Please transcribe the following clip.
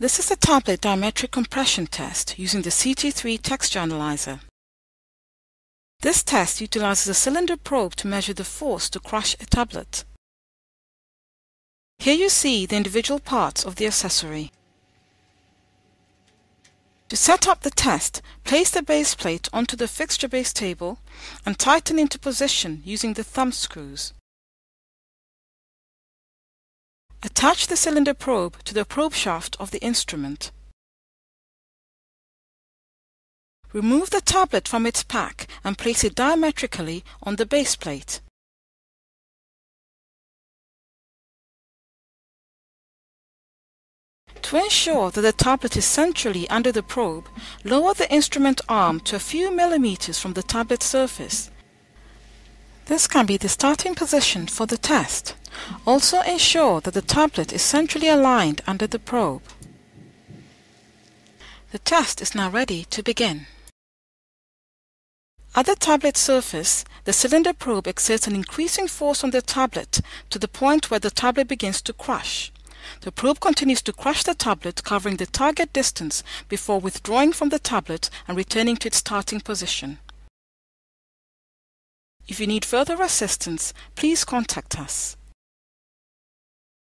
This is the tablet diametric compression test using the CT3 Texture Analyzer. This test utilizes a cylinder probe to measure the force to crush a tablet. Here you see the individual parts of the accessory. To set up the test, place the base plate onto the fixture base table and tighten into position using the thumb screws. Attach the cylinder probe to the probe shaft of the instrument. Remove the tablet from its pack and place it diametrically on the base plate. To ensure that the tablet is centrally under the probe, lower the instrument arm to a few millimeters from the tablet surface. This can be the starting position for the test. Also ensure that the tablet is centrally aligned under the probe. The test is now ready to begin. At the tablet surface, the cylinder probe exerts an increasing force on the tablet to the point where the tablet begins to crush. The probe continues to crush the tablet, covering the target distance before withdrawing from the tablet and returning to its starting position. If you need further assistance, please contact us.